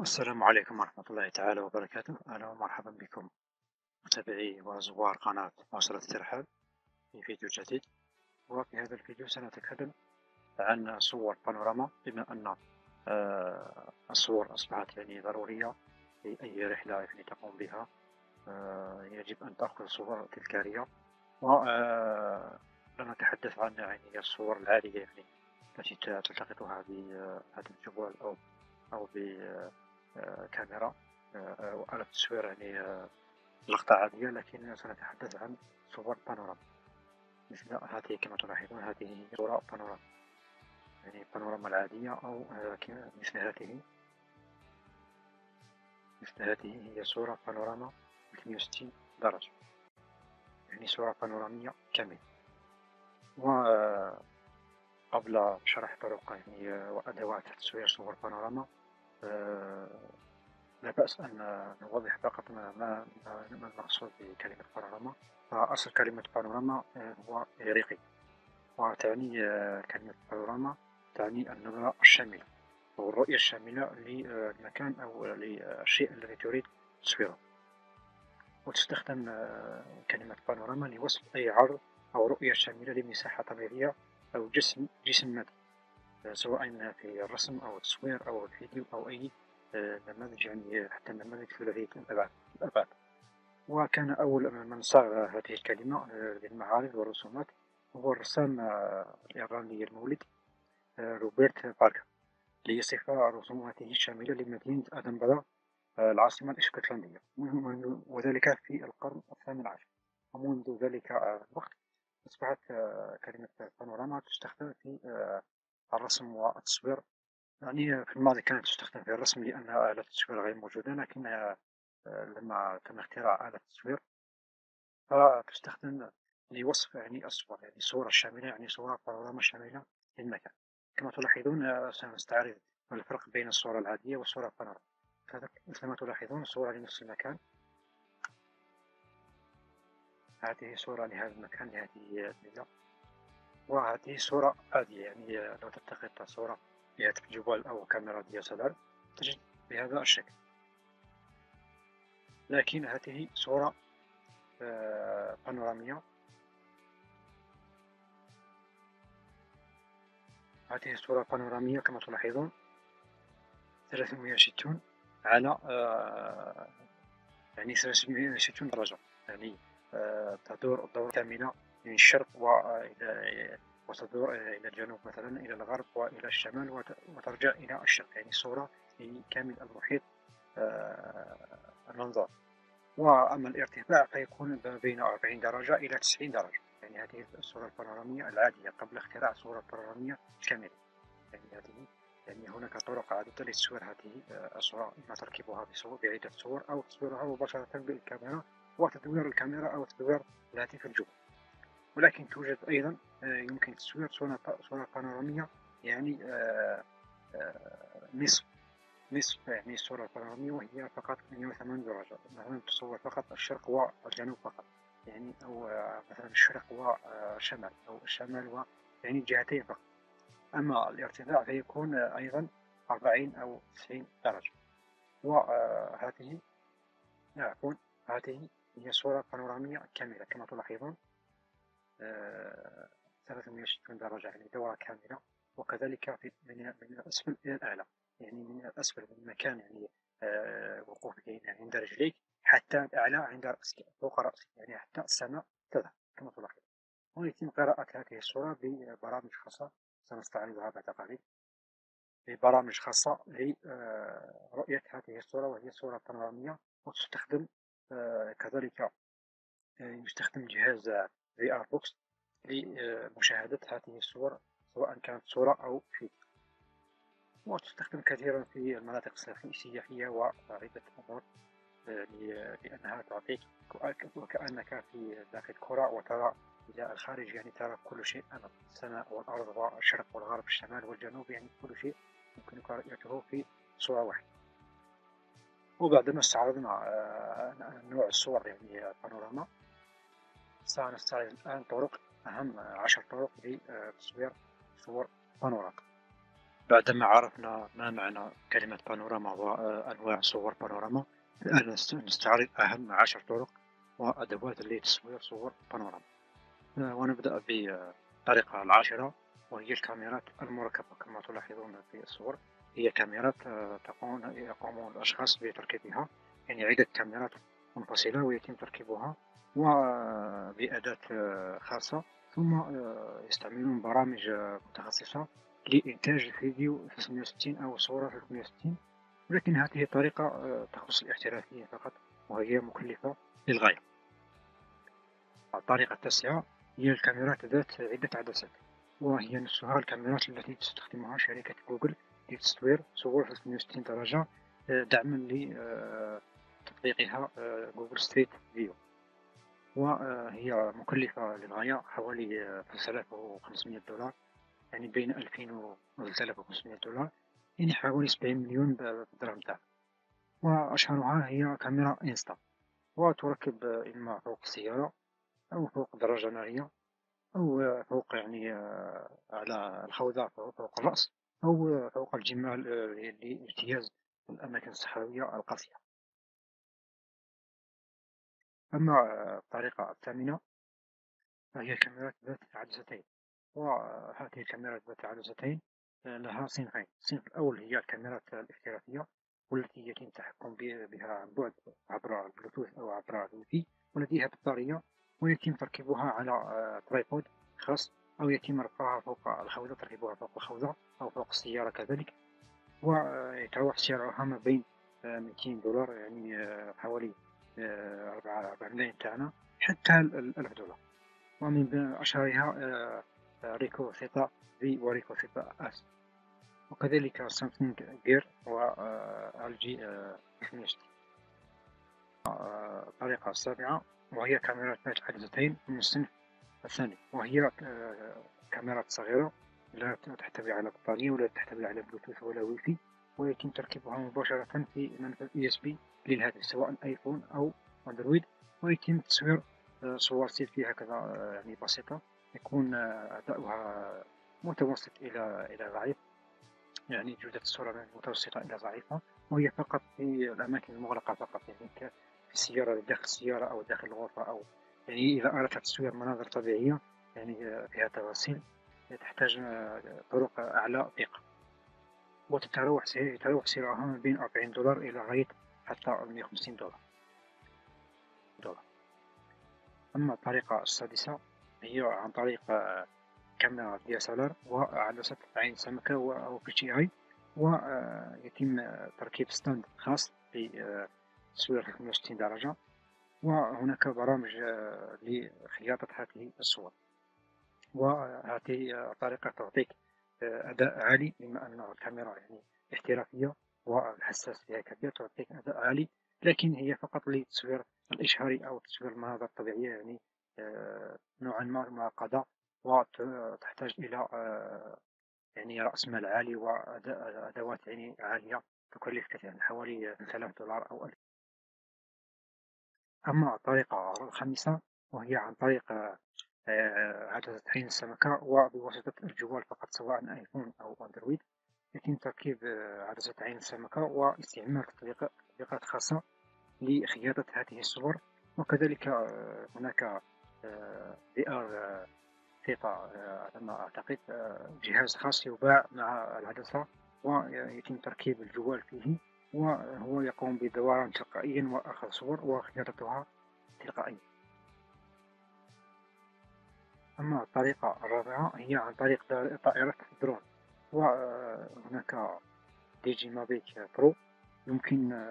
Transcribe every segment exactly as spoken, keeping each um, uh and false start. والسلام عليكم ورحمة الله تعالى وبركاته. أهلا ومرحبا بكم متابعي وزوار قناة واصلة الترحال في فيديو جديد. وفي هذا الفيديو سنتكلم عن صور بانوراما، بما أن الصور أصبحت يعني ضرورية في أي رحلة يعني تقوم بها، يجب أن تأخذ صور تذكارية. ولنتحدث عن يعني الصور العالية يعني التي تلتقطها بهذا الجوال أو أو بكاميرا وآلة تصوير يعني لقطة عادية، لكن سنتحدث عن صور بانوراما. مثل هذه كما تلاحظون، هذه صورة بانوراما يعني بانوراما العادية، أو مثل هذه مثل هذه هي صورة بانوراما ثلاثمائة وستين درجة، يعني صورة بانورامية كاملة. قبل شرح طرق يعني وأدوات تصوير صور بانوراما، أه لا بأس أن نوضح فقط ما, ما, ما المقصود بكلمة بانوراما. فأصل كلمة بانوراما هو إغريقي، وتعني كلمة بانوراما تعني النظرة الشاملة أو الرؤية الشاملة للمكان أو للشيء الذي تريد تصويره. وتستخدم كلمة بانوراما لوصف أي عرض أو رؤية شاملة لمساحة طبيعية أو جسم جسم مدى، سواء في الرسم أو التصوير أو الفيديو أو أي نماذج يعني حتى نماذج ثلاثية الأبعاد. وكان أول من صاغ هذه الكلمة للمعارض والرسومات هو الرسام الإيراني المولد روبرت باركر، ليصف رسوماته الشاملة لمدينة أدنبرا العاصمة الاسكتلندية، وذلك في القرن الثامن عشر. ومنذ ذلك الوقت أصبحت كلمة بانوراما تستخدم في الرسم والتصوير. يعني في الماضي كانت تستخدم في الرسم لأن آلة التصوير غير موجودة، لكن لما تم اختراع آلة التصوير فتستخدم لوصف يعني الصور، يعني صورة شاملة، يعني صورة بانوراما شاملة للمكان. كما تلاحظون سنستعرض الفرق بين الصورة العادية والصورة البانوراما. مثل ما تلاحظون صورة لنفس المكان، هذه صورة لهذا المكان لهذه المدينة، وهذه صورة عادية. يعني لو تلتقط صورة بهاتف جوال أو كاميرا دي إس إل آر تجد بهذا الشكل، لكن هذه صورة بانورامية. هذه صورة بانورامية كما تلاحظون ثلاثمائة وستين على يعني ثلاثمائة وستين درجة، يعني تدور الدورة كاملة من الشرق وإلى وتدور إلى الجنوب مثلا إلى الغرب وإلى الشمال وترجع إلى الشرق، يعني صورة في كامل المحيط المنظر. وأما الارتفاع فيكون بين أربعين درجة إلى تسعين درجة. يعني هذه الصورة البانورامية العادية قبل اختراع الصورة البانورامية الكاملة. يعني هذه يعني هناك طرق عديدة لتصوير هذه الصورة، إما تركبها بصور بعدة صور أو تصويرها مباشرة بالكاميرا وتدوير الكاميرا أو تدوير الهاتف الجوال. ولكن توجد أيضا يمكن تصوير صورة بانورامية يعني نصف نصف يعني الصورة البانورامية، وهي فقط مائة وثمانين درجة. مثلا تصور فقط الشرق والجنوب فقط، يعني أو مثلا الشرق والشمال أو الشمال و يعني جهتين فقط. أما الارتفاع فيكون أيضا أربعين أو تسعين درجة. وهذه نعم هذه هي صورة بانورامية كاملة كما تلاحظون ثلاثمائة وستين درجة، يعني دورة كاملة. وكذلك في من, من الأسفل إلى الأعلى، يعني من الأسفل من مكان يعني آه وقوفك عند رجليك حتى الأعلى عند رأسك فوق رأسك، يعني حتى السماء تذهب كما تلاحظون. ويتم قراءة هذه الصورة ببرامج خاصة سنستعرضها بعد قليل، ببرامج خاصة لرؤية هذه الصورة، وهي صورة بانورامية. وتستخدم آه كذلك يستخدم جهاز في آر Box لمشاهدة هذه الصور سواء كانت صورة أو فيديو. وتستخدم كثيرا في المناطق السياحية وعدة أمور، لأنها تعطيك وكأنك في داخل الكرة وترى إلى الخارج، يعني ترى كل شيء أمامك، السماء والأرض والشرق والغرب والشمال والجنوب، يعني كل شيء يمكنك رؤيته في صورة واحدة. وبعدما استعرضنا نوع الصور يعني بانوراما، سنستعرض الآن طرق أهم عشر طرق لتصوير صور بانوراما. بعدما عرفنا ما معنى كلمة بانوراما وأنواع صور بانوراما، الآن نستعرض أهم عشر طرق وأدوات لتصوير صور بانوراما، ونبدأ بالطريقة العاشرة وهي الكاميرات المركبة. كما تلاحظون في الصور هي كاميرات تقوم يقوم الأشخاص بتركيبها، يعني عدة كاميرات منفصلة ويتم تركيبها وبأداة خاصة، ثم يستعملون برامج متخصصة لإنتاج الفيديو ثلاثمائة وستين أو صورة ثلاثمائة وستين، ولكن هذه الطريقة تخص الاحترافيين فقط وهي مكلفة للغاية. الطريقة التاسعة هي الكاميرات ذات عدة عدسات، وهي نفسها الكاميرات التي تستخدمها شركة جوجل لتصوير صور ثلاثمائة وستين درجة دعما لتطبيقها جوجل ستريت فيو، وهي مكلفة للغاية حوالي ثلاثة آلاف وخمسمائة دولار، يعني بين ألفين و ثلاثة آلاف وخمسمائة دولار، يعني حوالي سبعين مليون درهم تاعها. وأشهرها هي كاميرا إنستا، وتركب إما فوق السيارة أو فوق دراجة نارية أو فوق يعني على الخوذة فوق الرأس أو فوق الجمال لاجتياز الأماكن الصحراوية القاسية. أما الطريقة الثامنة فهي كاميرات ذات عدستين، وهذه الكاميرات ذات عدستين لها صنفين. الصنف الأول هي الكاميرات الاحترافية والتي يتم التحكم بها عن بعد عبر البلوتوث أو عبر الوايفي، ولديها بطارية ويتم تركيبها على ترايبود خاص، أو يتم رفعها فوق الخوذة، تركيبها فوق الخوذة أو فوق السيارة كذلك، ويتراوح سعرها ما بين مئتين دولار، يعني حوالي أربعة ملايين تاعنا، حتى الألف دولار. ومن أشهرها ريكو ثيتا في وريكو ثيتا أس، وكذلك سامسونج جير وال جي ثمانية وستين. الطريقة السابعة وهي كاميرات ذات عدستين من الصنف الثاني، وهي كاميرات صغيرة لا تحتوي على بطارية ولا تحتوي على بلوتوث ولا ويفي، ويتم تركيبها مباشرة في منفذ يو إس بي للهاتف سواء آيفون أو أندرويد، ويتم تصوير صور سيلفي هكذا يعني بسيطة، يكون أداؤها متوسط إلى إلى ضعيف، يعني جودة الصورة متوسطة إلى ضعيفة، وهي فقط في الأماكن المغلقة فقط، يعني في السيارة داخل السيارة أو داخل الغرفة، أو يعني إذا أردت تصوير مناظر طبيعية يعني فيها تفاصيل تحتاج طرق أعلى دقة، وتتراوح سعرها ما بين أربعين دولار إلى غاية حتى مئة وخمسين دولار. دولار. أما الطريقة السادسة هي عن طريق كاميرا دي إس إل آر وعدسة عين سمكة أو دي جي آي، ويتم تركيب ستاند خاص لتصوير ثلاثمائة وستين درجة، وهناك برامج لخياطة هذه الصور، وهذه الطريقة تعطيك أداء عالي بما أن الكاميرا يعني احترافية والحساس فيها كبير، تعطيك أداء عالي، لكن هي فقط للتصوير الإشهاري أو تصوير المناظر الطبيعية، يعني نوعا ما معقدة وتحتاج إلى يعني رأس مال عالي وأدوات يعني عالية تكلف كثيرا، حوالي ثلاثة آلاف دولار أو ألف. أما الطريقة الخامسة وهي عن طريق عدسة عين السمكة وبواسطة الجوال فقط سواء آيفون أو أندرويد، يتم تركيب عدسة عين السمكة واستعمال تطبيقات خاصة لخياطة هذه الصور، وكذلك هناك في آر ثيتا أنا أعتقد جهاز خاص يباع مع العدسة، ويتم تركيب الجوال فيه وهو يقوم بدوران تلقائيا وأخذ صور وخياطتها تلقائيا. أما الطريقة الرابعة هي عن طريق طائرة درون، وهناك دي جي مافيك برو يمكن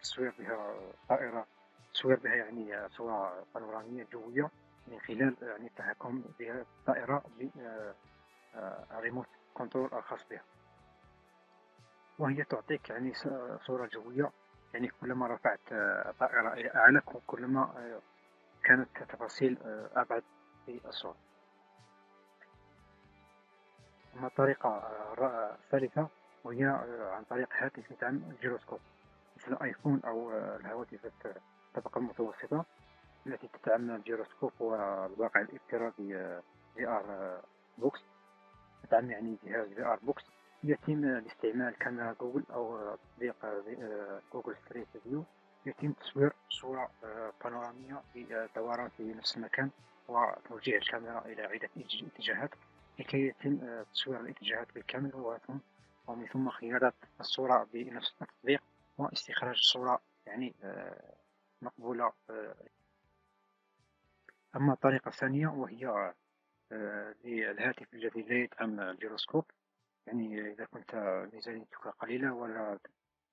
تصوير بها طائرة، تصوير بها يعني صورة بانورامية جوية من خلال يعني التحكم بها الطائرة بريموت كنترول الخاص بها، وهي تعطيك يعني صورة جوية، يعني كلما رفعت الطائرة إلى أعلى كلما كانت تفاصيل أبعد في الصور. أما الطريقة الثالثة وهي عن طريق هاتف يدعم الجيروسكوب مثل الآيفون أو الهواتف الطبقة المتوسطة التي تدعم الجيروسكوب والواقع الافتراضي في آر بوكس، تدعم يعني جهاز في آر بوكس، يتم الاستعمال كاميرا جوجل أو تطبيق جوجل ستريت فيو، يتم تصوير صورة بانورامية بدوران في نفس المكان وتوجيه الكاميرا إلى عدة اتجاهات لكي يتم تصوير الاتجاهات بالكامل ومن ثم خيارات الصورة بنفس التطبيق واستخراج الصورة يعني مقبولة. أما الطريقة الثانية وهي للهاتف الذي لا يدعم الجيروسكوب، يعني إذا كنت ميزانيتك قليلة ولا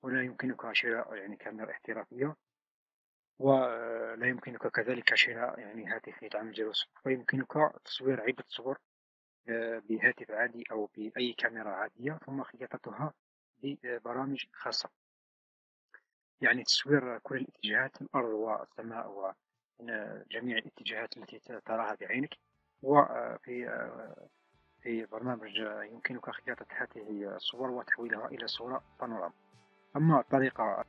ولا يمكنك شراء يعني كاميرا احترافية ولا يمكنك كذلك شراء يعني هاتف يدعم الجيروسكوب، فيمكنك تصوير عدة صور بهاتف عادي أو بأي كاميرا عادية ثم خياطتها ببرامج خاصة، يعني تصوير كل الاتجاهات، الأرض والسماء وجميع الاتجاهات التي تراها بعينك. وفي في برنامج يمكنك خياطة هذه الصور وتحويلها إلى صورة بانوراما. أما الطريقة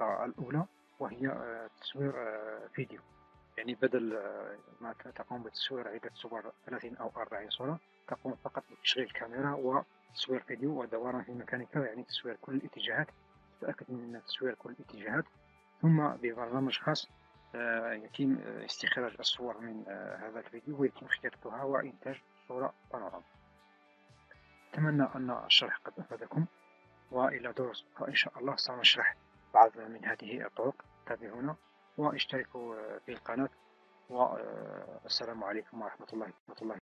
الأولى وهي تصوير فيديو، يعني بدل ما تقوم بتصوير عدة صور ثلاثين أو أربعين صورة، تقوم فقط بتشغيل الكاميرا وتصوير فيديو ودوران في مكانك، يعني تصوير كل الاتجاهات، تتأكد من تصوير كل الاتجاهات، ثم ببرنامج خاص يتم استخراج الصور من هذا الفيديو ويتم خياطتها وإنتاج صورة بانوراما. أتمنى أن الشرح قد أفادكم، وإلى درس إن شاء الله سنشرح بعض من هذه الطرق. تابعونا واشتركوا في القناة، والسلام عليكم ورحمة الله وبركاته.